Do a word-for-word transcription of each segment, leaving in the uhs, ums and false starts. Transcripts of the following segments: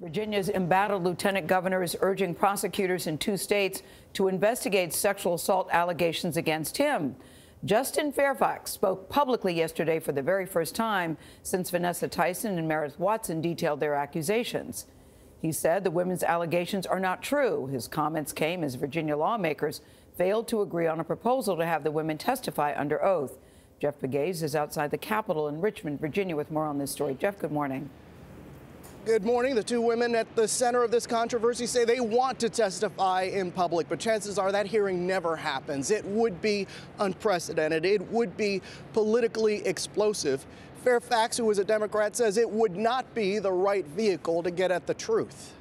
Virginia's embattled lieutenant governor is urging prosecutors in two states to investigate sexual assault allegations against him. Justin Fairfax spoke publicly yesterday for the very first time since Vanessa Tyson and Meredith Watson detailed their accusations. He said the women's allegations are not true. His comments came as Virginia lawmakers failed to agree on a proposal to have the women testify under oath. Jeff Pegues is outside the Capitol in Richmond, Virginia, with more on this story. Jeff, good morning. Good morning. The two women at the center of this controversy say they want to testify in public, but chances are that hearing never happens. It would be unprecedented. It would be politically explosive. Fairfax, who is a Democrat, says it would not be the right vehicle to get at the truth.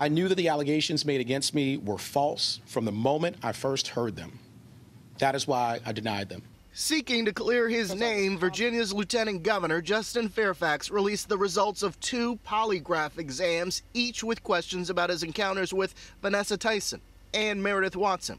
I knew that the allegations made against me were false from the moment I first heard them. That is why I denied them. Seeking to clear his name, Virginia's Lieutenant Governor Justin Fairfax released the results of two polygraph exams, each with questions about his encounters with Vanessa Tyson and Meredith Watson.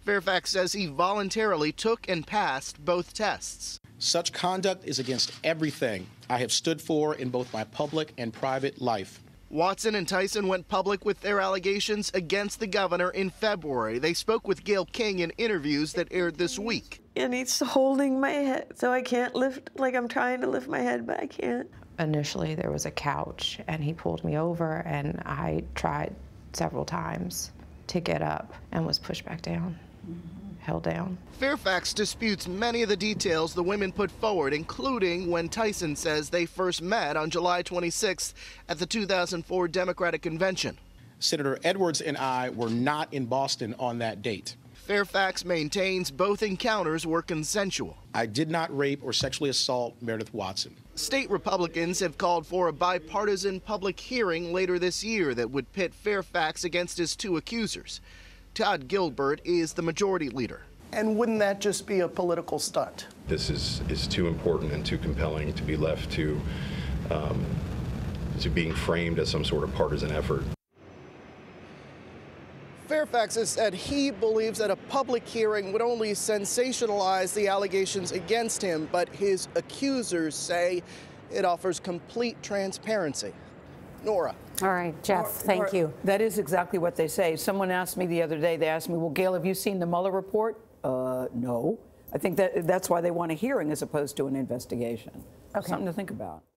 Fairfax says he voluntarily took and passed both tests. Such conduct is against everything I have stood for in both my public and private life. Watson and Tyson went public with their allegations against the governor in February. They spoke with Gayle King in interviews that aired this week. And he's holding my head, so I can't lift, like I'm trying to lift my head, but I can't. Initially, there was a couch, and he pulled me over, and I tried several times to get up and was pushed back down, held down. Fairfax disputes many of the details the women put forward, including when Tyson says they first met on July twenty-sixth at the two thousand four Democratic Convention. Senator Edwards and I were not in Boston on that date. Fairfax maintains both encounters were consensual. I did not rape or sexually assault Meredith Watson. State Republicans have called for a bipartisan public hearing later this year that would pit Fairfax against his two accusers. Todd Gilbert is the majority leader. And wouldn't that just be a political stunt? This is, is too important and too compelling to be left to, um, to being framed as some sort of partisan effort. Fairfax has said he believes that a public hearing would only sensationalize the allegations against him, but his accusers say it offers complete transparency. Nora. All right, Jeff, thank you. That is exactly what they say. Someone asked me the other day, they asked me, well, Gayle, have you seen the Mueller report? Uh, no. I think that that's why they want a hearing as opposed to an investigation. Okay. Something to think about.